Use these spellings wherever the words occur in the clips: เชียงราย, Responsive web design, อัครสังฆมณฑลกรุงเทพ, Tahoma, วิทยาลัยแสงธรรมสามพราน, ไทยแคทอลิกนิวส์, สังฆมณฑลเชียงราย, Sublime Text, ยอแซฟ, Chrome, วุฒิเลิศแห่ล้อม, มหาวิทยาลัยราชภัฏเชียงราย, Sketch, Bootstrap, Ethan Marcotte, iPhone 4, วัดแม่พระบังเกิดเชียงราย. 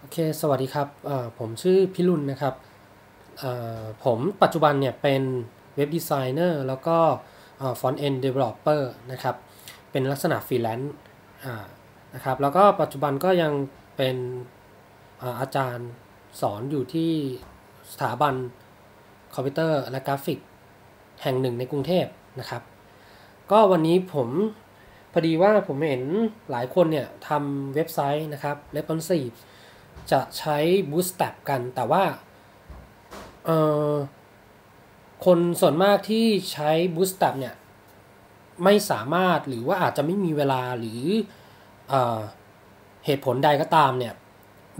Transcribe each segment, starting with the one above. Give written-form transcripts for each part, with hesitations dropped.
โอเคสวัสดีครับผมชื่อพิรุณนะครับผมปัจจุบันเนี่ยเป็นเว็บดีไซเนอร์แล้วก็ฟอนต์เอนด์เดเวลลอปเปอร์นะครับเป็นลักษณะฟรีแลนซ์นะครับแล้วก็ปัจจุบันก็ยังเป็นอาจารย์สอนอยู่ที่สถาบันคอมพิวเตอร์และกราฟิกแห่งหนึ่งในกรุงเทพนะครับก็วันนี้ผมพอดีว่าผมเห็นหลายคนเนี่ยทำเว็บไซต์นะครับ Responsive จะใช้ Bootstrap กันแต่ว่าคนส่วนมากที่ใช้ Bootstrap เนี่ยไม่สามารถหรือว่าอาจจะไม่มีเวลาหรือเหตุผลใดก็ตามเนี่ย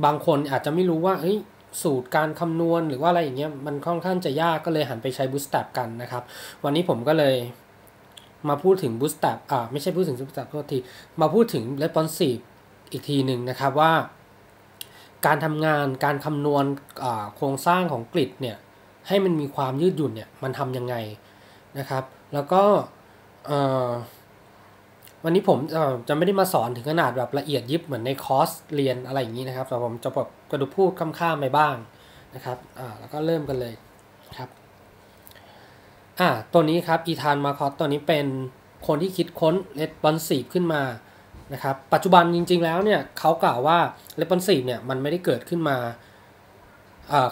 บางคนอาจจะไม่รู้ว่าสูตรการคำนวณหรือว่าอะไรอย่างเงี้ยมันค่อนข้างจะยากก็เลยหันไปใช้ Bootstrap กันนะครับวันนี้ผมก็เลยมาพูดถึง Bootstrap ไม่ใช่พูดถึง Bootstrap ก็ทีมาพูดถึง Responsive อีกทีหนึ่งนะครับว่าการทำงานการคำนวณโครงสร้างของกริดเนี่ยให้มันมีความยืดหยุ่นเนี่ยมันทำยังไงนะครับแล้วก็วันนี้ผมจะไม่ได้มาสอนถึงขนาดแบบละเอียดยิบเหมือนในคอร์สเรียนอะไรอย่างนี้นะครับแต่ผมจะแบบกระดุกพูดข้ามๆไปบ้างนะครับแล้วก็เริ่มกันเลยครับตัวนี้ครับอีธาน มาคอสตัวนี้เป็นคนที่คิดค้น Responsive ขึ้นมานะครับปัจจุบันจริงๆแล้วเนี่ยเขากล่าวว่า Responsive เนี่ยมันไม่ได้เกิดขึ้นมา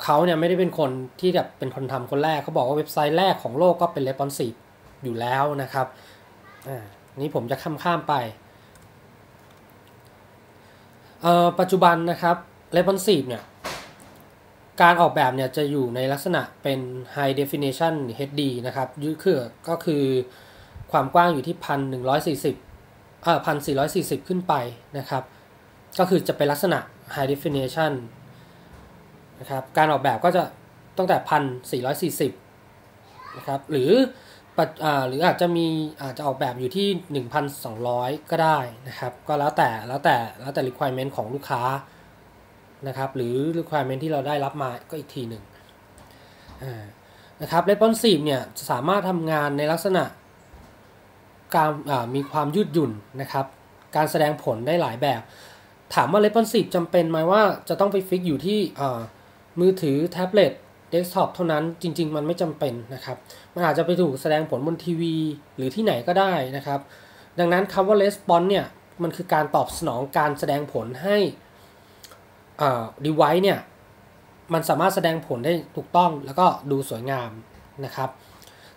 เขาเนี่ยไม่ได้เป็นคนที่แบบเป็นคนทำคนแรกเขาบอกว่าเว็บไซต์แรกของโลกก็เป็น Responsive อยู่แล้วนะครับนี้ผมจะข้ามไปปัจจุบันนะครับ Responsive เนี่ยการออกแบบเนี่ยจะอยู่ในลักษณะเป็น High Definition HD นะครับก็คือความกว้างอยู่ที่ 1440 ขึ้นไปนะครับก็คือจะเป็นลักษณะ High Definition นะครับการออกแบบก็จะตั้งแต่ 1440 นะครับหรืออาจจะออกแบบอยู่ที่ 1,200 ก็ได้นะครับก็แล้วแต่ requirement ของลูกค้านะครับหรือ requirement ที่เราได้รับมาก็อีกทีหนึ่งนะครับ Responsive เนี่ยสามารถทำงานในลักษณะการมีความยืดหยุ่นนะครับการแสดงผลได้หลายแบบถามว่า Responsive จำเป็นไหมว่าจะต้องไปฟิกอยู่ที่มือถือแท็บเล็ตเดสก์ท็อปเท่านั้นจริงๆมันไม่จำเป็นนะครับมันอาจจะไปถูกแสดงผลบนทีวีหรือที่ไหนก็ได้นะครับดังนั้นคำว่า Response เนี่ยมันคือการตอบสนองการแสดงผลให้device เนี่ยมันสามารถแสดงผลได้ถูกต้องแล้วก็ดูสวยงามนะครับ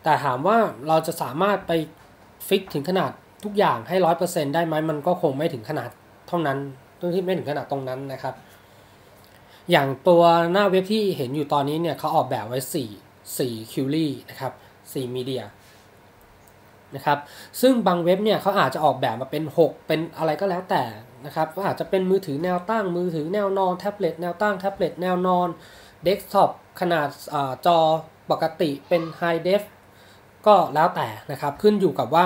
แต่ถามว่าเราจะสามารถไปฟิกถึงขนาดทุกอย่างให้ 100% ได้ไหมมันก็คงไม่ถึงขนาดเท่านั้นไม่ถึงขนาดตรงนั้นนะครับอย่างตัวหน้าเว็บที่เห็นอยู่ตอนนี้เนี่ยเขาออกแบบไว้4 query นะครับ4 media นะครับซึ่งบางเว็บเนี่ยเขาอาจจะออกแบบมาเป็น6เป็นอะไรก็แล้วแต่นะครับก็อาจจะเป็นมือถือแนวตั้งมือถือแนวนอนแท็บเล็ตแนวตั้งแท็บเล็ตแนวนอนเดสก์ท็อปขนาดจอปกติเป็นไฮเดฟก็แล้วแต่นะครับขึ้นอยู่กับว่า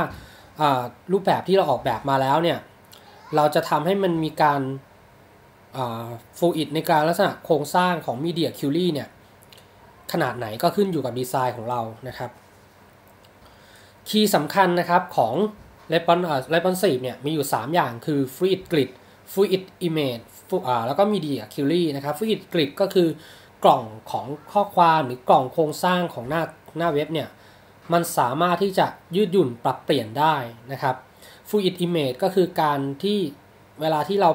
รูปแบบที่เราออกแบบมาแล้วเนี่ยเราจะทำให้มันมีการฟูอิดในการลักษณะโครงสร้างของ Media Query เนี่ยขนาดไหนก็ขึ้นอยู่กับดีไซน์ของเรานะครับคีย์สำคัญนะครับของ Responsive เนี่ยมีอยู่3อย่างคือ Fluid Grid Fluid Image แล้วก็ Media Query นะครับ Fluid Grid ก็คือกล่องของข้อความหรือกล่องโครงสร้างของหน้าเว็บเนี่ยมันสามารถที่จะยืดหยุ่นปรับเปลี่ยนได้นะครับ Fluid Image ก็คือการที่เวลาที่เรา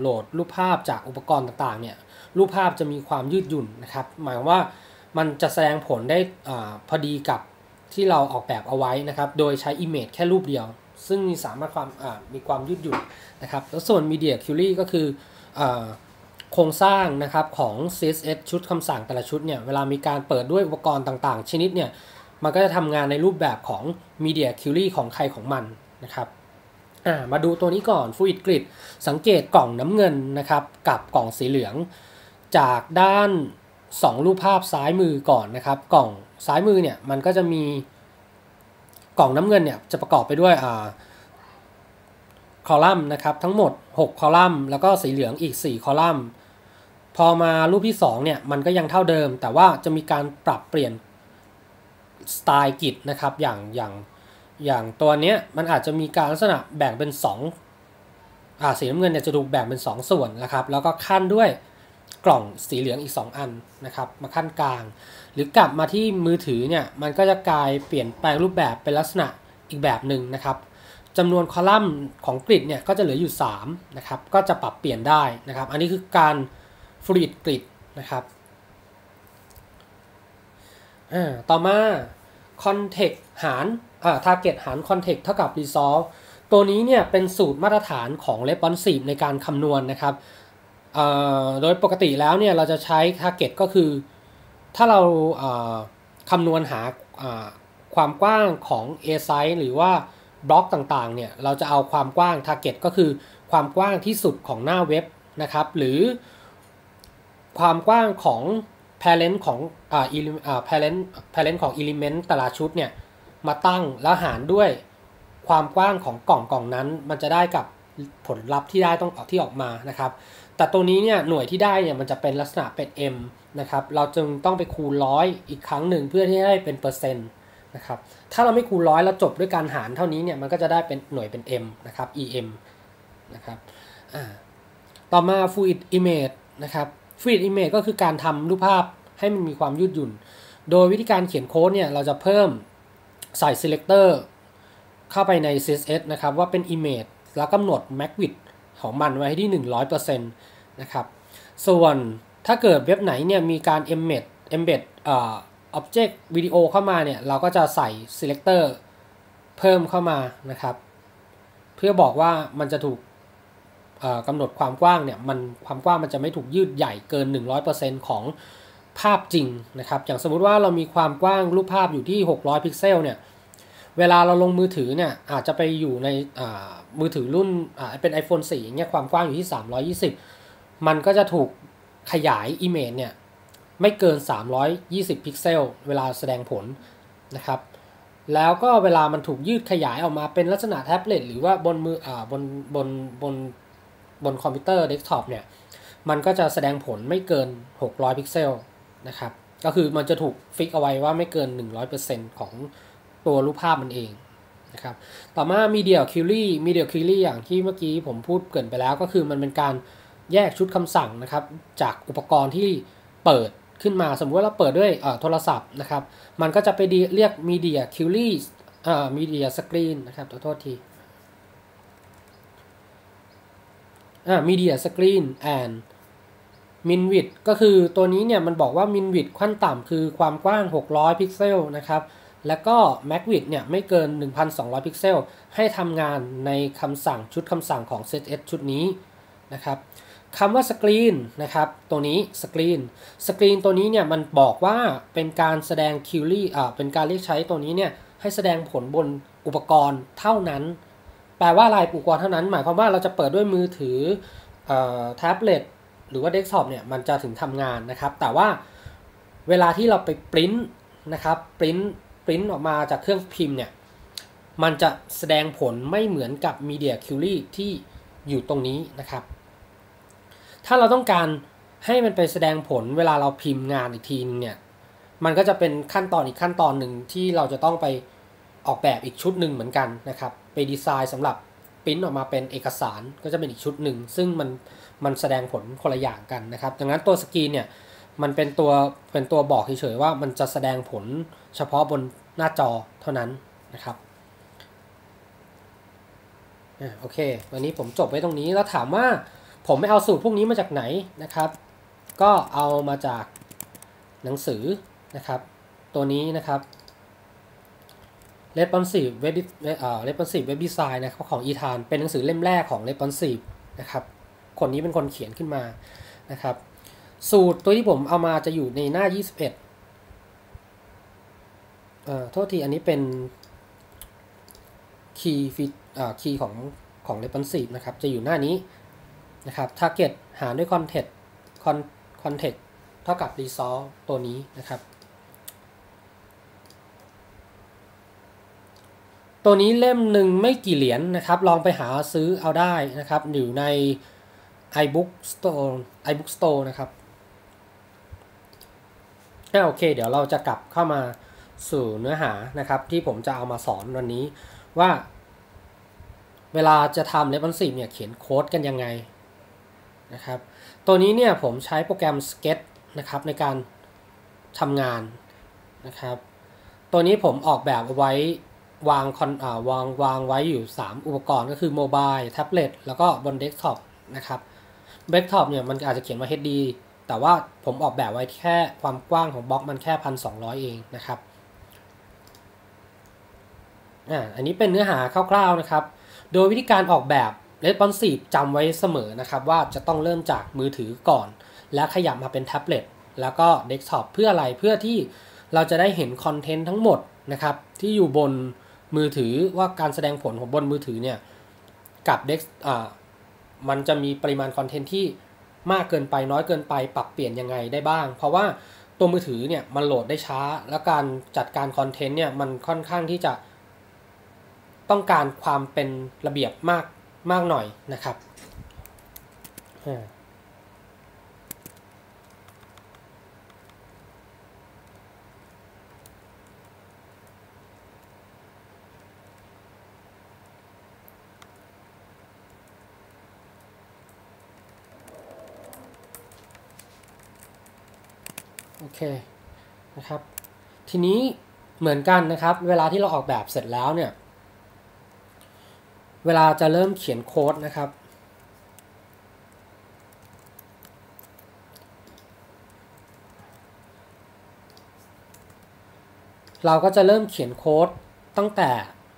โหลดรูปภาพจากอุปกรณ์ต่างๆเนี่ยรูปภาพจะมีความยืดหยุ่นนะครับหมายว่ามันจะแสดงผลได้พอดีกับที่เราออกแบบเอาไว้นะครับโดยใช้ Image แค่รูปเดียวซึ่งมีสามารถมีความยืดหยุ่นนะครับแล้วส่วน Media Query ก็คือโครงสร้างนะครับของ CSS ชุดคำสั่งแต่ละชุดเนี่ยเวลามีการเปิดด้วยอุปกรณ์ต่างๆชนิดเนี่ยมันก็จะทำงานในรูปแบบของ Media Query ของใครของมันนะครับมาดูตัวนี้ก่อน Fluid Grid สังเกตกล่องน้ำเงินนะครับกับกล่องสีเหลืองจากด้าน2รูปภาพซ้ายมือก่อนนะครับกล่องซ้ายมือเนี่ยมันก็จะมีกล่องน้ำเงินเนี่ยจะประกอบไปด้วยคอลัมน์นะครับทั้งหมด6คอลัมน์แล้วก็สีเหลืองอีก4คอลัมน์พอมารูปที่2เนี่ยมันก็ยังเท่าเดิมแต่ว่าจะมีการปรับเปลี่ยนสไตล์กริดนะครับอย่างตัวเนี้ยมันอาจจะมีการลักษณะแบ่งเป็น2สีน้ำเงินเนี่ยจะถูกแบ่งเป็น2ส่วนนะครับแล้วก็ขั้นด้วย กล่องสีเหลืองอีก2อันนะครับมาขั้นกลางหรือกลับมาที่มือถือเนี่ยมันก็จะกลายเปลี่ยนแปลงรูปแบบเป็นลักษณะอีกแบบหนึ่งนะครับจำนวนคอลัมน์ของกริดเนี่ยก็จะเหลืออยู่3นะครับก็จะปรับเปลี่ยนได้นะครับอันนี้คือการฟลูอิดกริดนะครับต่อมา context หารtarget หาร context เท่ากับ resolve ตัวนี้เนี่ยเป็นสูตรมาตรฐานของ responsive ในการคำนวณ นะครับโดยปกติแล้วเนี่ยเราจะใช้ target ก็คือถ้าเราคำนวณหาความกว้างของ a size หรือว่าบล็อกต่างๆเนี่ยเราจะเอาความกว้าง target ก็คือความกว้างที่สุดของหน้าเว็บนะครับหรือความกว้างของ parent ของparent ของ element แต่ละชุดเนี่ยมาตั้งแล้วหารด้วยความกว้างของกล่องนั้นมันจะได้กับผลลัพธ์ที่ได้ต้องที่ออกมานะครับแต่ตัวนี้เนี่ยหน่วยที่ได้เนี่ยมันจะเป็นลักษณะเป็น m นะครับเราจึงต้องไปคูณร้อยอีกครั้งหนึ่งเพื่อที่ให้เป็นเปอร์เซ็นต์นะครับถ้าเราไม่คูณร้อยแล้วจบด้วยการหารเท่านี้เนี่ยมันก็จะได้เป็นหน่วยเป็น m นะครับ em นะครับต่อมา fluid image นะครับ fluid image ก็คือการทำรูปภาพให้มันมีความยืดหยุ่นโดยวิธีการเขียนโค้ดเนี่ยเราจะเพิ่มใส่ selector เข้าไปใน css นะครับว่าเป็น image แล้วกำหนด max width ของมันไว้ที่ 100% นะครับส่วนถ้าเกิดเว็บไหนเนี่ยมีการ embed object video เข้ามาเนี่ยเราก็จะใส่ selector เพิ่มเข้ามานะครับเพื่อบอกว่ามันจะถูกกำหนดความกว้างเนี่ยมันความกว้างมันจะไม่ถูกยืดใหญ่เกิน 100% ของภาพจริงนะครับอย่างสมมุติว่าเรามีความกว้างรูปภาพอยู่ที่600พิกเซลเนี่ยเวลาเราลงมือถือเนี่ยอาจจะไปอยู่ในมือถือรุ่นเป็น iPhone 4อย่างเงี้ยความกว้างอยู่ที่320มันก็จะถูกขยาย Image เนี่ยไม่เกิน320พิกเซลเวลาแสดงผลนะครับแล้วก็เวลามันถูกยืดขยายออกมาเป็นลักษณะแท็บเล็ตหรือว่าบนมือบนคอมพิวเตอร์เดสก์ท็อปเนี่ยมันก็จะแสดงผลไม่เกิน600พิกเซลนะครับก็คือมันจะถูกฟิกเอาไว้ว่าไม่เกิน 100% ของตัวรูปภาพมันเองนะครับต่อมา Media Queryอย่างที่เมื่อกี้ผมพูดเกริ่นไปแล้วก็คือมันเป็นการแยกชุดคำสั่งนะครับจากอุปกรณ์ที่เปิดขึ้นมาสมมติว่าเราเปิดด้วยโทรศัพท์นะครับมันก็จะไปเรียก Media Query Media Screen นะครับขอโทษทีMedia Screen andมินวิดก็คือตัวนี้เนี่ยมันบอกว่ามินวิดขั้นต่ำคือความกว้าง600พิกเซลนะครับแล้วก็แม็กวิดเนี่ยไม่เกิน 1,200 พิกเซลให้ทำงานในคำสั่งชุดคำสั่งของ css ชุดนี้นะครับคำว่าสกรีนนะครับตัวนี้สกรีนตัวนี้เนี่ยมันบอกว่าเป็นการแสดงคิวรี่เป็นการเรียกใช้ตัวนี้เนี่ยให้แสดงผลบนอุปกรณ์เท่านั้นแปลว่าลายอุปกรณ์เท่านั้นหมายความว่าเราจะเปิดด้วยมือถือแท็บเล็ตหรือว่าเดสก์ท็อปเนี่ยมันจะถึงทำงานนะครับแต่ว่าเวลาที่เราไปปริ้นนะครับปริ้นออกมาจากเครื่องพิมพ์เนี่ยมันจะแสดงผลไม่เหมือนกับ Media Query ที่อยู่ตรงนี้นะครับถ้าเราต้องการให้มันไปแสดงผลเวลาเราพิมพ์งานอีกทีนึงเนี่ยมันก็จะเป็นขั้นตอนอีกขั้นตอนหนึ่งที่เราจะต้องไปออกแบบอีกชุดหนึ่งเหมือนกันนะครับไปดีไซน์สำหรับปริ้นออกมาเป็นเอกสารก็จะเป็นอีกชุดหนึ่งซึ่งมันแสดงผลคนละอย่างกันนะครับดังนั้นตัวสกรีนเนี่ยมันเป็นตัวบอกเฉยๆว่ามันจะแสดงผลเฉพาะบนหน้าจอเท่านั้นนะครับโอเควันนี้ผมจบไว้ตรงนี้แล้วถามว่าผมไม่เอาสูตรพวกนี้มาจากไหนนะครับก็เอามาจากหนังสือนะครับตัวนี้นะครับ Responsive Web Design นะครับของอีธานเป็นหนังสือเล่มแรกของ Responsive นะครับคนนี้เป็นคนเขียนขึ้นมานะครับสูตรตัวที่ผมเอามาจะอยู่ในหน้า21โทษทีอันนี้เป็นคีย์ของ Responsive นะครับจะอยู่หน้านี้นะครับ Target หารด้วย Context เท่ากับ Resolve ตัวนี้นะครับตัวนี้เล่มหนึ่งไม่กี่เหรียญ นะครับลองไปหาซื้อเอาได้นะครับอยู่ในiBook Store นะครับโอเคเดี๋ยวเราจะกลับเข้ามาสู่เนื้อหานะครับที่ผมจะเอามาสอนวันนี้ว่าเวลาจะทำResponsiveเนี่ยเขียนโค้ดกันยังไง นะครับตัวนี้เนี่ยผมใช้โปรแกรม Sketch นะครับในการทำงานนะครับตัวนี้ผมออกแบบเอาไว้วางไว้อยู่3อุปกรณ์ก็คือโมบายแท็บเล็ตแล้วก็บนเดสก์ท็อปนะครับเดสก์ท็อปเนี่ยมันอาจจะเขียนว่า HD แต่ว่าผมออกแบบไว้แค่ความกว้างของบล็อกมันแค่ 1,200 เองนะครับอันนี้เป็นเนื้อหาคร่าวๆนะครับโดยวิธีการออกแบบ Responsive จำไว้เสมอนะครับว่าจะต้องเริ่มจากมือถือก่อนแล้วขยับมาเป็นแท็บเล็ตแล้วก็เดสก์ท็อปเพื่ออะไรเพื่อที่เราจะได้เห็นคอนเทนต์ทั้งหมดนะครับที่อยู่บนมือถือว่าการแสดงผลของบนมือถือเนี่ยกับเดสก์มันจะมีปริมาณคอนเทนต์ที่มากเกินไปน้อยเกินไปปรับเปลี่ยนยังไงได้บ้างเพราะว่าตัวมือถือเนี่ยมันโหลดได้ช้าและการจัดการคอนเทนต์เนี่ยมันค่อนข้างที่จะต้องการความเป็นระเบียบมากหน่อยนะครับโอเคนะครับทีนี้เหมือนกันนะครับเวลาที่เราออกแบบเสร็จแล้วเนี่ยเวลาจะเริ่มเขียนโค้ดนะครับเราก็จะเริ่มเขียนโค้ดตั้งแต่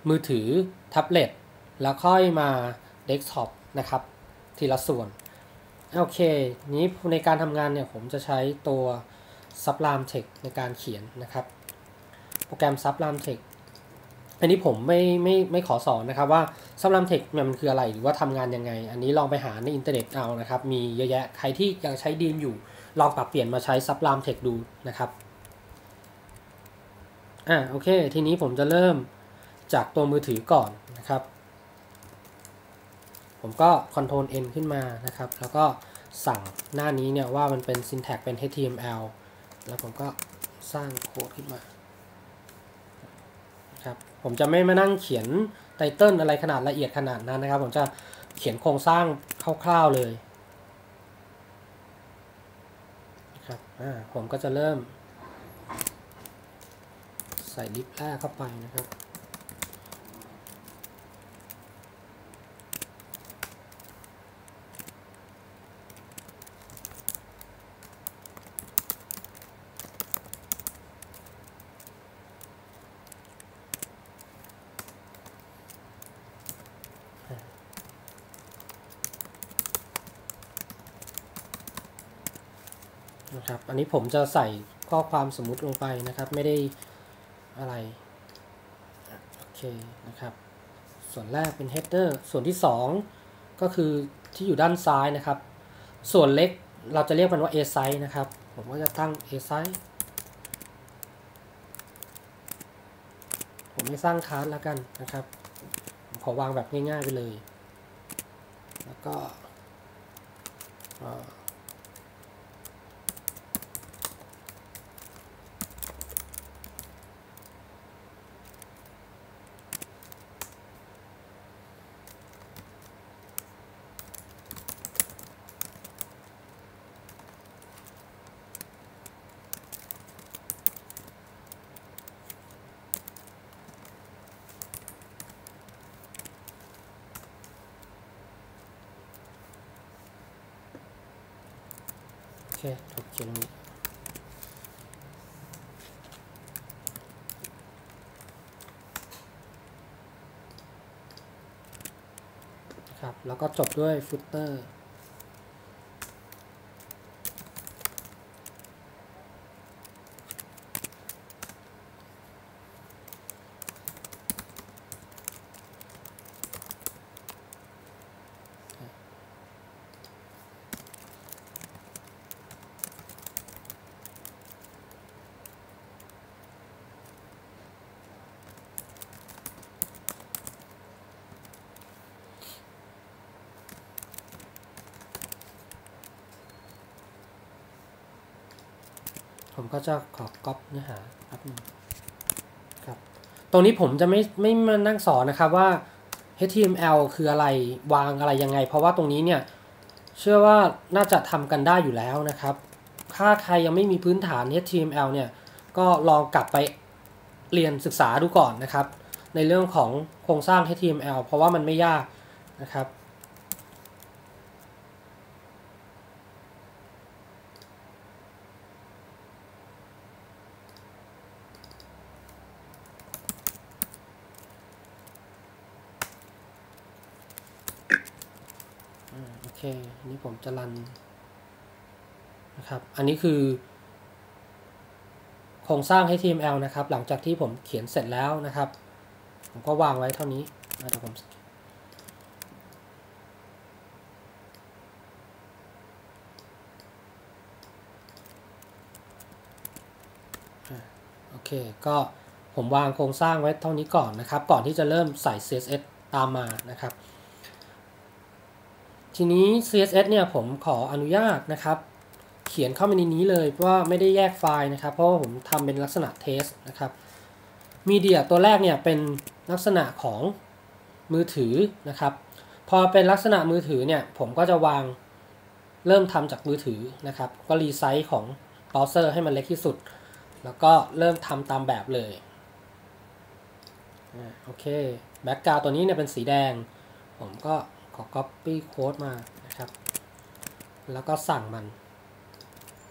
มือถือแท็บเล็ตแล้วค่อยมาเดสก์ท็อปนะครับทีละส่วนโอเคนี้ในการทำงานเนี่ยผมจะใช้ตัว Sublime Text ในการเขียนนะครับโปรแกรม Sublime Textอันนี้ผมไม่ขอสอนนะครับว่าซับไลม์เทคมันคืออะไรหรือว่าทำงานยังไงอันนี้ลองไปหาในอินเทอร์เน็ตเอานะครับมีเยอะแยะใครที่ยังใช้ดีมอยู่ลองปรับเปลี่ยนมาใช้ซับไลม์เทคดูนะครับโอเคทีนี้ผมจะเริ่มจากตัวมือถือก่อนนะครับผมก็ Ctrl N ขึ้นมานะครับแล้วก็สั่งหน้านี้เนี่ยว่ามันเป็น syntax เป็น HTML แล้วผมก็สร้างโค้ดขึ้นมาผมจะไม่มานั่งเขียนไตเติลอะไรขนาดละเอียดขนาดนั้นนะครับผมจะเขียนโครงสร้างคร่าวๆเลยนะครับผมก็จะเริ่มใส่ดิฟแรกเข้าไปนะครับนะครับอันนี้ผมจะใส่ข้อความสมมุติลงไปนะครับไม่ได้อะไรโอเคนะครับส่วนแรกเป็น header ส่วนที่2ก็คือที่อยู่ด้านซ้ายนะครับส่วนเล็กเราจะเรียกมันว่า a size นะครับผมก็จะตั้ง a size ผมไม่สร้างคาร์ดแล้วกันนะครับผมขอวางแบบง่ายๆไปเลยแล้วก็โอเคถูกเขียนครับแล้วก็จบด้วยฟุตเตอร์ผมก็จะขอก๊อปเนื้อหาครับตรงนี้ผมจะไม่มานั่งสอนนะครับว่า HTML คืออะไรวางอะไรยังไงเพราะว่าตรงนี้เนี่ย เชื่อว่าน่าจะทำกันได้อยู่แล้วนะครับถ้าใครยังไม่มีพื้นฐาน HTML เนี่ยก็ลองกลับไปเรียนศึกษาดูก่อนนะครับในเรื่องของโครงสร้าง HTML เพราะว่ามันไม่ยากนะครับโอเคนี่ผมจะรันนะครับอันนี้คือโครงสร้าง HTML นะครับหลังจากที่ผมเขียนเสร็จแล้วนะครับผมก็วางไว้เท่านี้นะครับผมโอเคก็ผมวางโครงสร้างไว้เท่านี้ก่อนนะครับก่อนที่จะเริ่มใส่ CSS ตามมานะครับทีนี้ CSS เนี่ยผมขออนุญาตนะครับเขียนเข้ามาในนี้เลยเพราะว่าไม่ได้แยกไฟล์นะครับเพราะว่าผมทำเป็นลักษณะเทสนะครับมีเดียตัวแรกเนี่ยเป็นลักษณะของมือถือนะครับพอเป็นลักษณะมือถือเนี่ยผมก็จะวางเริ่มทำจากมือถือนะครับก็รีไซส์ของเบราว์เซอร์ให้มันเล็กที่สุดแล้วก็เริ่มทำตามแบบเลยโอเคแบ็กกราวด์ตัวนี้เนี่ยเป็นสีแดงผมก็ขอ Copy Code มานะครับแล้วก็สั่งมัน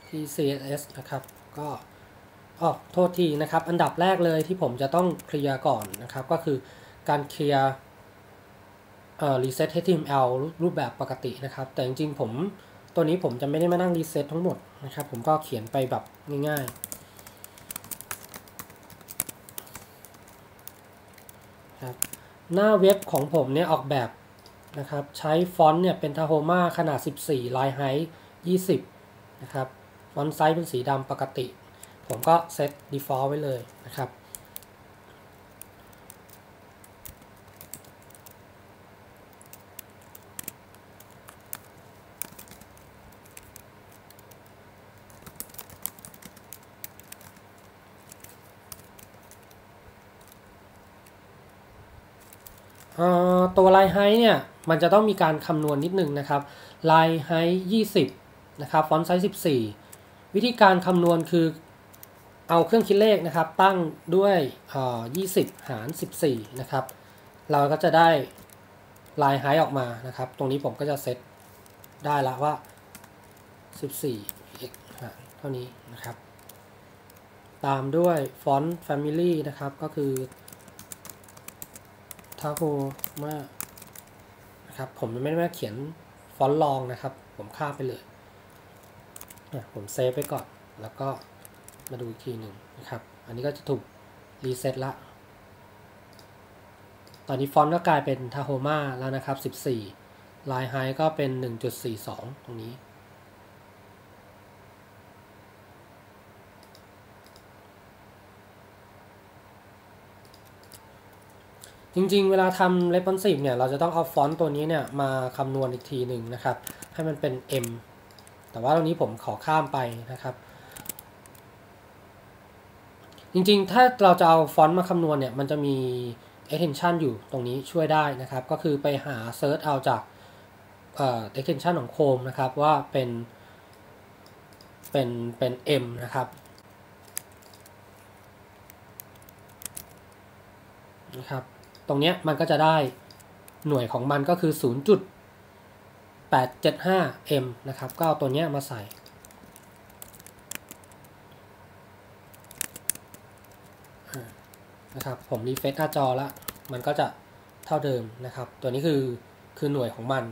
ที่ CSS นะครับก็โทษทีนะครับอันดับแรกเลยที่ผมจะต้องเคลียร์ก่อนนะครับก็คือการเคลียร์reset HTML รูปแบบปกตินะครับแต่จริงๆผมตัวนี้ผมจะไม่ได้มานั่งรีเซ็ตทั้งหมดนะครับผมก็เขียนไปแบบง่ายๆครับหน้าเว็บของผมเนี่ยออกแบบนะครับใช้ฟอนต์เนี่ยเป็น Tahoma ขนาด 14 ลายไฮท์ 20 นะครับฟอนต์ไซส์เป็นสีดำปกติผมก็เซต default ไว้เลยนะครับตัวไลน์ไฮท์เนี่ยมันจะต้องมีการคำนวณ นิดนึงนะครับไลน์ไฮท์ 20นะครับฟอนต์ไซส์ 14วิธีการคำนวณคือเอาเครื่องคิดเลขนะครับตั้งด้วย20 หาร 14นะครับเราก็จะได้ไลน์ไฮท์ออกมานะครับตรงนี้ผมก็จะเซตได้ละว่า 14x หารเท่านี้นะครับตามด้วยฟอนต์ Family นะครับก็คือTahoma นะครับผมไม่ได้เขียนฟอนต์รองนะครับผมข้ามไปเลยผมเซฟไปก่อนแล้วก็มาดูอีกทีหนึ่งนะครับอันนี้ก็จะถูกรีเซ็ตละตอนนี้ฟอนต์ก็กลายเป็น Tahoma แล้วนะครับ14 ลายไฮก็เป็น 1.42 ตรงนี้จริงๆเวลาทำ responsive เนี่ยเราจะต้องเอาฟอนต์ตัวนี้เนี่ยมาคำนวณอีกทีหนึ่งนะครับให้มันเป็น M แต่ว่าตรงนี้ผมขอข้ามไปนะครับจริงๆถ้าเราจะเอาฟอนต์มาคำนวณเนี่ยมันจะมี extension อยู่ตรงนี้ช่วยได้นะครับก็คือไปหา search เอาจากextension ของ Chrome นะครับว่าเป็น M นะครับตรงนี้มันก็จะได้หน่วยของมันก็คือ 0.875 m นะครับก็เอาตัวนี้มาใส่นะครับผมรีเฟรชหน้าจอแล้วมันก็จะเท่าเดิมนะครับตัวนี้คือหน่วยของมัน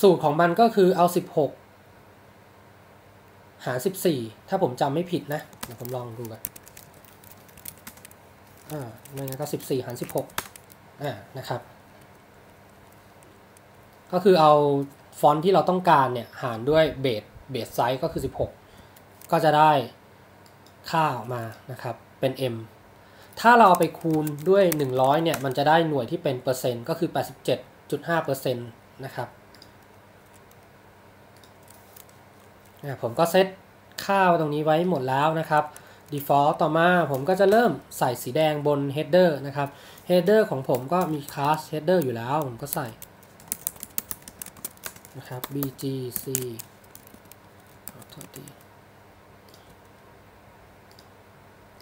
สูตรของมันก็คือเอา16 หาร 14ถ้าผมจำไม่ผิดนะเดี๋ยวผมลองดูกันนั่นก็ 14 หาร 16นะครับก็คือเอาฟอนต์ที่เราต้องการเนี่ยหารด้วยเบสไซส์ก็คือ16ก็จะได้ค่าออกมานะครับเป็น M ถ้าเราไปคูณด้วย100เนี่ยมันจะได้หน่วยที่เป็นเปอร์เซ็นต์ก็คือ 87.5% นะครับผมก็เซตค่าตรงนี้ไว้หมดแล้วนะครับdefault ต่อมาผมก็จะเริ่มใส่สีแดงบน header นะครับ header ของผมก็มี class header อยู่แล้วผมก็ใส่ นะครับ bgc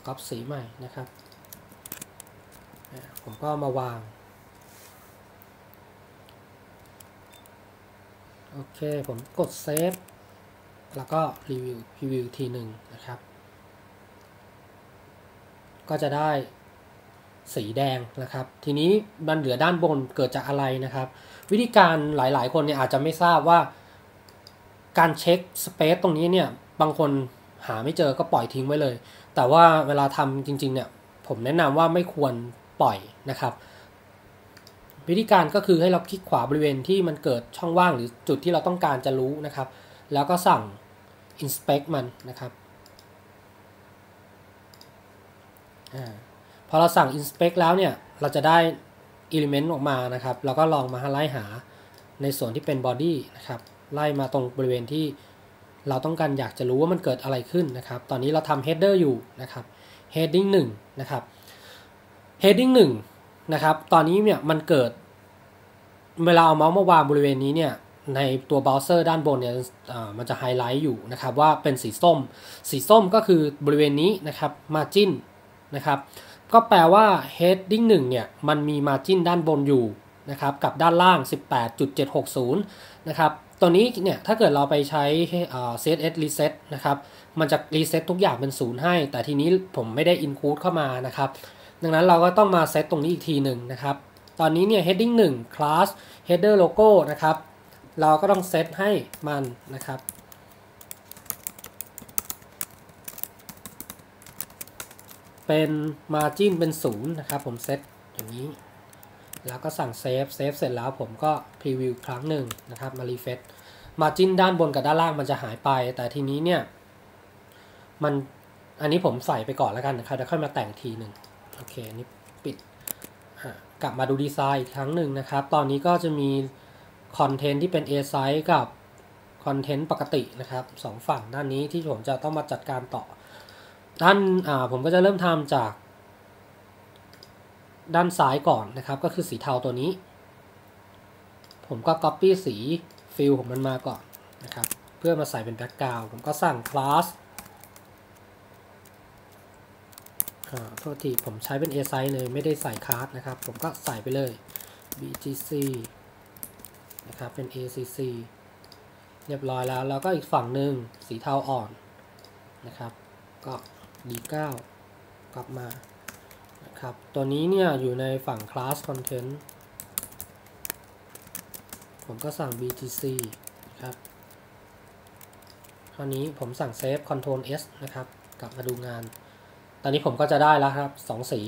ก๊อปสีใหม่นะครับผมก็มาวางโอเคผมกดเซฟแล้วก็รีวิวทีหนึ่งนะครับก็จะได้สีแดงนะครับทีนี้มันเหลือด้านบนเกิดจากอะไรนะครับวิธีการหลายๆคนเนี่ยอาจจะไม่ทราบว่าการเช็คสเปซตรงนี้เนี่ยบางคนหาไม่เจอก็ปล่อยทิ้งไว้เลยแต่ว่าเวลาทำจริงๆเนี่ยผมแนะนำว่าไม่ควรปล่อยนะครับวิธีการก็คือให้เราคลิกขวาบริเวณที่มันเกิดช่องว่างหรือจุดที่เราต้องการจะรู้นะครับแล้วก็สั่ง inspect มันนะครับพอเราสั่ง inspect แล้วเนี่ยเราจะได้ element ออกมานะครับแล้วก็ลองมาไล่หาในส่วนที่เป็น body นะครับไล่มาตรงบริเวณที่เราต้องการอยากจะรู้ว่ามันเกิดอะไรขึ้นนะครับตอนนี้เราทำ header อยู่นะครับ heading 1 นะครับ heading 1 นะครับตอนนี้เนี่ยมันเกิดเวลาเอาเมาส์มาวางบริเวณนี้เนี่ยในตัวเบราว์เซอร์ด้านบนเนี่ยมันจะไฮไลท์อยู่นะครับว่าเป็นสีส้มสีส้มก็คือบริเวณนี้นะครับ margin นะครับก็แปลว่า heading 1 เนี่ยมันมี margin ด้านบนอยู่นะครับกับด้านล่าง 18.760 นะครับตัวนี้เนี่ยถ้าเกิดเราไปใช้ CSS reset นะครับมันจะรีเซ็ตทุกอย่างเป็น0ให้แต่ทีนี้ผมไม่ได้ include เข้ามานะครับดังนั้นเราก็ต้องมาเซตตรงนี้อีกทีหนึ่งนะครับตอนนี้เนี่ย heading 1 class header logo นะครับเราก็ต้องเซตให้มันนะครับเป็น margin เป็น0นะครับผมเซตอย่างนี้แล้วก็สั่งเซฟเสร็จแล้วผมก็พรีวิวครั้งหนึ่งนะครับมารีเฟรชมาจิ้นด้านบนกับด้านล่างมันจะหายไปแต่ทีนี้เนี่ยมันอันนี้ผมใส่ไปก่อนแล้วกันนะครับเดี๋ยวค่อยมาแต่งทีหนึ่งโอเคอันนี้ปิดกลับมาดูดีไซน์อีกครั้งหนึ่งนะครับตอนนี้ก็จะมีคอนเทนต์ที่เป็น A size กับคอนเทนต์ปกตินะครับสองฝั่งด้านนี้ที่ผมจะต้องมาจัดการต่อด้านผมก็จะเริ่มทำจากด้านซ้ายก่อนนะครับก็คือสีเทาตัวนี้ผมก็ Copy สีฟิลของมันมาก่อนนะครับเพื่อมาใส่เป็น Background ผมก็สั่ง Class โทษทีผมใช้เป็น A size เลยไม่ได้ใส่ Class นะครับผมก็ใส่ไปเลย BGC นะครับเป็น ACC เรียบร้อยแล้วแล้วก็อีกฝั่งหนึ่งสีเทาอ่อนนะครับก็ D9 กลับมาครับตัวนี้เนี่ยอยู่ในฝั่ง class content ผมก็สั่ง btc ครับคราวนี้ผมสั่ง save control s นะครับกลับมาดูงานตอนนี้ผมก็จะได้แล้วครับ2สี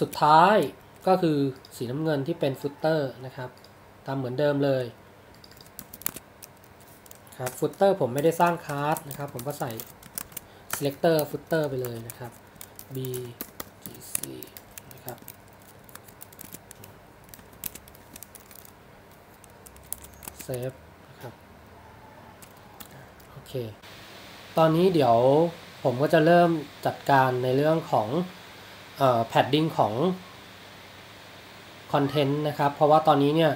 สุดท้ายก็คือสีน้ำเงินที่เป็น footer นะครับตามเหมือนเดิมเลยครับ footer ผมไม่ได้สร้าง class นะครับผมก็ใส่ selector footer ไปเลยนะครับ bgcนะครับเซฟนะครับโอเคตอนนี้เดี๋ยวผมก็จะเริ่มจัดการในเรื่องของแพดดิ้งของคอนเทนต์นะครับเพราะว่าตอนนี้เนี่ย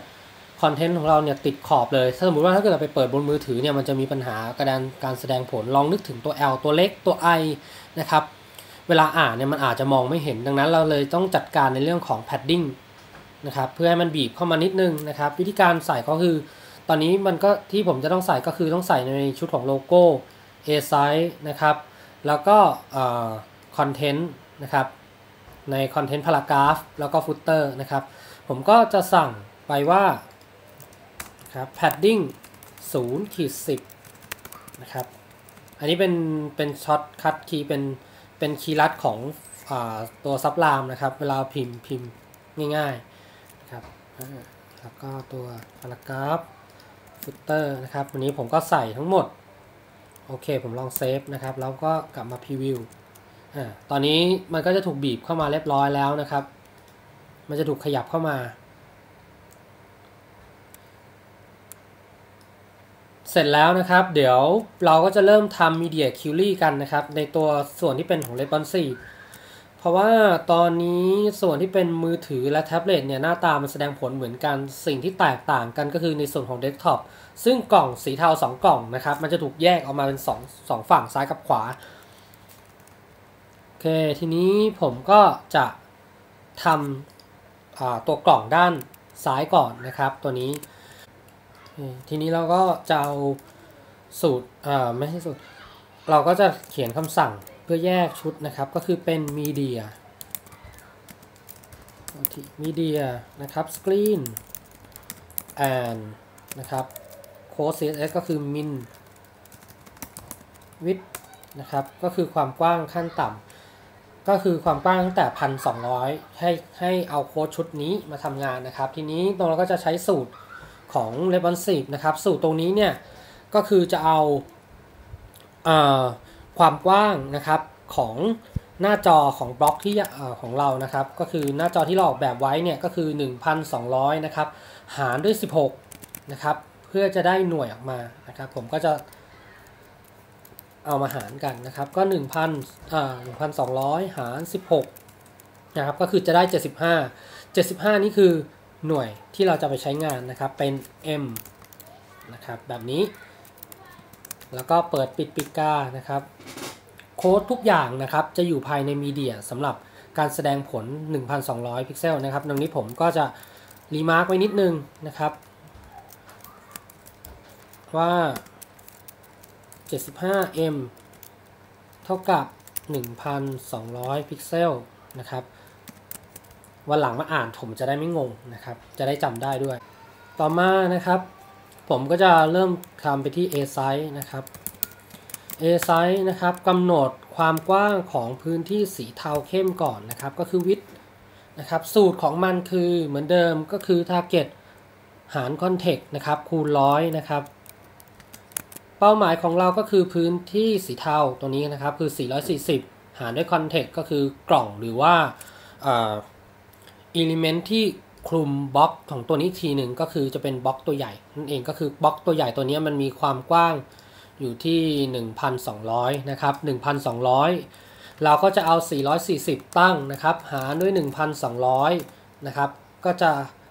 คอนเทนต์ของเราเนี่ยติดขอบเลยสมมติว่าถ้าเกิดเราไปเปิดบนมือถือเนี่ยมันจะมีปัญหากระดานการแสดงผลลองนึกถึงตัว L ตัวเล็กตัว I นะครับเวลาอ่านเนี่ยมันอาจจะมองไม่เห็นดังนั้นเราเลยต้องจัดการในเรื่องของ padding นะครับเพื่อให้มันบีบเข้ามานิดนึงนะครับวิธีการใส่ก็คือตอนนี้มันก็ที่ผมจะต้องใส่ก็คือต้องใส่ในชุดของโลโก้ A size นะครับแล้วก็คอนเทนต์นะครับในคอนเทนต์พารากราฟแล้วก็ฟุตเตอร์นะครับผมก็จะสั่งไปว่าครับ padding 0-10 นะครับอันนี้เป็นช็อตคัทคีย์เป็นคีย์ลัดของตัวซับไลน์นะครับเวลาพิมพ์ง่ายๆนะครับแล้วก็ตัวพารากราฟฟุตเตอร์นะครับวันนี้ผมก็ใส่ทั้งหมดโอเคผมลองเซฟนะครับแล้วก็กลับมาพรีวิวตอนนี้มันก็จะถูกบีบเข้ามาเรียบร้อยแล้วนะครับมันจะถูกขยับเข้ามาเสร็จแล้วนะครับเดี๋ยวเราก็จะเริ่มทำ media query กันนะครับในตัวส่วนที่เป็นของ responsive เพราะว่าตอนนี้ส่วนที่เป็นมือถือและแท็บเล็ตเนี่ยหน้าตามันแสดงผลเหมือนกันสิ่งที่แตกต่างกันก็คือในส่วนของเดสก์ท็อปซึ่งกล่องสีเทา2กล่องนะครับมันจะถูกแยกออกมาเป็น2ฝั่งซ้ายกับขวาโอเคทีนี้ผมก็จะทำตัวกล่องด้านซ้ายก่อนนะครับตัวนี้ทีนี้เราก็จะเอาสูตรไม่ใช่สูตรเราก็จะเขียนคำสั่งเพื่อแยกชุดนะครับก็คือเป็น media media นะครับ screen and นะครับ code css ก็คือ min width นะครับก็คือความกว้างขั้นต่ำก็คือความกว้างตั้งแต่ 1,200 ให้เอาโค้ดชุดนี้มาทำงานนะครับทีนี้ตรงเราก็จะใช้สูตรของ responsive นะครับสูตรตรงนี้เนี่ยก็คือจะเอาความกว้างนะครับของหน้าจอของบล็อกที่ของเรานะครับก็คือหน้าจอที่เราออกแบบไว้เนี่ยก็คือ 1,200 นะครับหารด้วย16นะครับเพื่อจะได้หน่วยออกมานะครับผมก็จะเอามาหารกันนะครับก็ 1,200 หาร 16นะครับก็คือจะได้75นี่คือหน่วยที่เราจะไปใช้งานนะครับเป็น m นะครับแบบนี้แล้วก็เปิดปิดปิดกานะครับโค้ดทุกอย่างนะครับจะอยู่ภายในมีเดียสำหรับการแสดงผล 1,200 พิกเซลนะครับดังนี้ผมก็จะรีมาร์กไว้นิดนึงนะครับว่า 75m เท่ากับ 1,200 พิกเซลนะครับวันหลังมาอ่านผมจะได้ไม่งงนะครับจะได้จำได้ด้วยต่อมานะครับผมก็จะเริ่มทำไปที่ A size นะครับ A size นะครับกำหนดความกว้างของพื้นที่สีเทาเข้มก่อนนะครับก็คือ width นะครับสูตรของมันคือเหมือนเดิมก็คือ target หาร context นะครับคูณ 100 นะครับเป้าหมายของเราก็คือพื้นที่สีเทาตัวนี้นะครับคือ440หารด้วย context ก็คือกล่องหรือว่าelement ที่คลุมบล็อกของตัวนี้ทีหนึ่งก็คือจะเป็นบล็อกตัวใหญ่นั่นเองก็คือบล็อกตัวใหญ่ตัวนี้มันมีความกว้างอยู่ที่ 1,200 นะครับ 1,200 เราก็จะเอา440ตั้งนะครับหารด้วย 1,200 นะครับก็จะ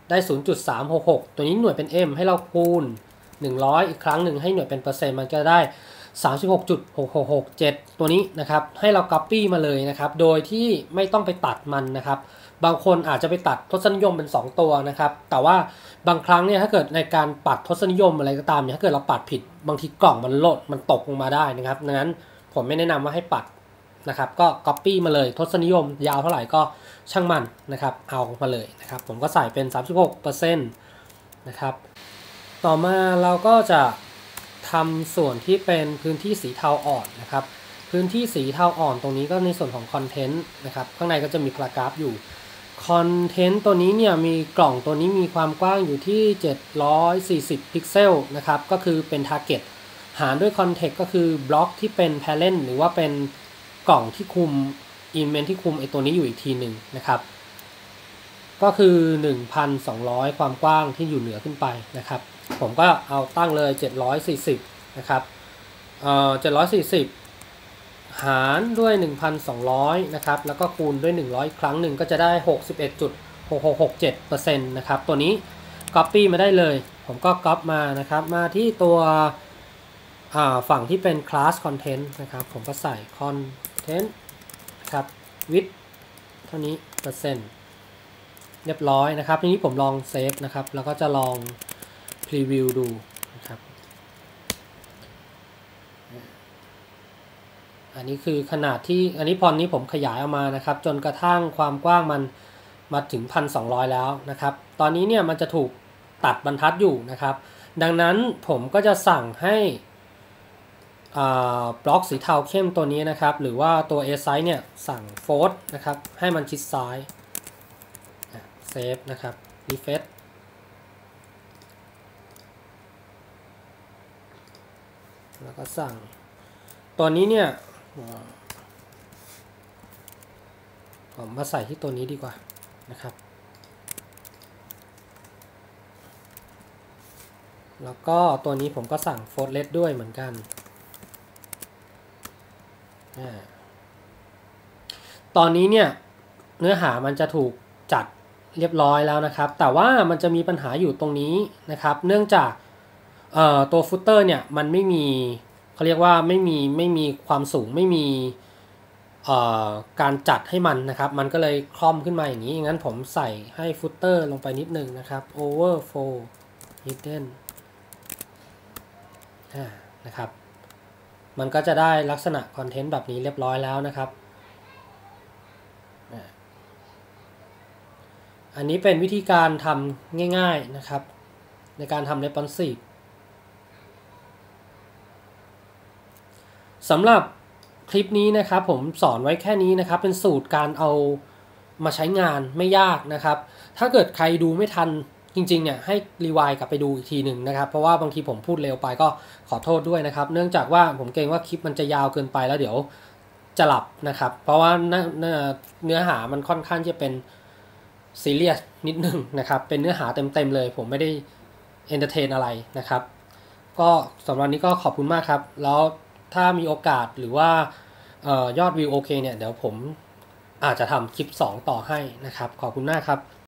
ได้ 0.366 ตัวนี้หน่วยเป็น m ให้เราคูณ100อีกครั้งหนึ่งให้หน่วยเป็นเปอร์เซ็นต์มันก็ได้ 36.6667 ตัวนี้นะครับให้เรา copy มาเลยนะครับโดยที่ไม่ต้องไปตัดมันนะครับบางคนอาจจะไปตัดทศนิยมเป็น2ตัวนะครับแต่ว่าบางครั้งเนี่ยถ้าเกิดในการปัดทศนิยมอะไรก็ตามเนี่ยถ้าเกิดเราปัดผิดบางทีกล่องมันหล่นมันตกลงมาได้นะครับดังนั้นผมไม่แนะนำว่าให้ปัดนะครับก็ copy มาเลยทศนิยมยาวเท่าไหร่ก็ช่างมันนะครับเอามาเลยนะครับผมก็ใส่เป็น 36% นะครับต่อมาเราก็จะทำส่วนที่เป็นพื้นที่สีเทาอ่อนนะครับพื้นที่สีเทาอ่อนตรงนี้ก็ในส่วนของคอนเทนต์นะครับข้างในก็จะมีพารากราฟอยู่คอนเทนต์ตัวนี้เนี่ยมีกล่องตัวนี้มีความกว้างอยู่ที่740พิกเซลนะครับก็คือเป็นทาร์เก็ตหารด้วยคอนเทกต์ก็คือบล็อกที่เป็น parent หรือว่าเป็นกล่องที่คุม element ที่คุมไอตัวนี้อยู่อีกทีหนึ่งนะครับก็คือ 1,200 ความกว้างที่อยู่เหนือขึ้นไปนะครับผมก็เอาตั้งเลย740นะครับ740หารด้วย 1,200 นะครับแล้วก็คูณด้วย100ครั้งหนึ่งก็จะได้ 61.6667% นะครับตัวนี้ copy มาได้เลยผมก็ copy มานะครับมาที่ตัวฝั่งที่เป็น class content นะครับผมก็ใส่ content ครับ width เท่านี้เปอร์เซ็นต์เรียบร้อยนะครับทีนี้ผมลอง save นะครับแล้วก็จะลอง preview ดูอันนี้คือขนาดที่อันนี้พอนี้ผมขยายออกมานะครับจนกระทั่งความกว้างมันมาถึง 1,200 แล้วนะครับตอนนี้เนี่ยมันจะถูกตัดบรรทัดอยู่นะครับดังนั้นผมก็จะสั่งให้บล็อกสีเทาเข้มตัวนี้นะครับหรือว่าตัว A size เนี่ยสั่ง fold นะครับให้มันชิดซ้าย save นะครับ refreshแล้วก็สั่งตัวนี้เนี่ยผมมาใส่ที่ตัวนี้ดีกว่านะครับแล้วก็ตัวนี้ผมก็สั่งโฟลด์เลสด้วยเหมือนกัน ตอนนี้เนี่ยเนื้อหามันจะถูกจัดเรียบร้อยแล้วนะครับแต่ว่ามันจะมีปัญหาอยู่ตรงนี้นะครับเนื่องจากตัวฟุตเตอร์เนี่ยมันไม่มีเขาเรียกว่าไม่มีความสูงไม่มีการจัดให้มันนะครับมันก็เลยคล่อมขึ้นมาอย่างนี้งั้นผมใส่ให้ฟุตเตอร์ลงไปนิดนึงนะครับ overflow hidden นะครับมันก็จะได้ลักษณะคอนเทนต์แบบนี้เรียบร้อยแล้วนะครับอันนี้เป็นวิธีการทำง่ายๆนะครับในการทำ responsive สำหรับคลิปนี้นะครับผมสอนไว้แค่นี้นะครับเป็นสูตรการเอามาใช้งานไม่ยากนะครับถ้าเกิดใครดูไม่ทันจริงๆเนี่ยให้รีไวซ์กลับไปดูอีกทีหนึ่งนะครับเพราะว่าบางทีผมพูดเร็วไปก็ขอโทษด้วยนะครับเนื่องจากว่าผมเกรงว่าคลิปมันจะยาวเกินไปแล้วเดี๋ยวจะหลับนะครับเพราะว่าเนื้อหามันค่อนข้างจะเป็นซีเรียสนิดนึงนะครับเป็นเนื้อหาเต็มๆเลยผมไม่ได้เอนเตอร์เทนอะไรนะครับก็สำหรับนี้ก็ขอบคุณมากครับแล้วถ้ามีโอกาสหรือว่ายอดวิวโอเคเนี่ยเดี๋ยวผมอาจจะทำคลิป2ต่อให้นะครับขอบคุณมากครับ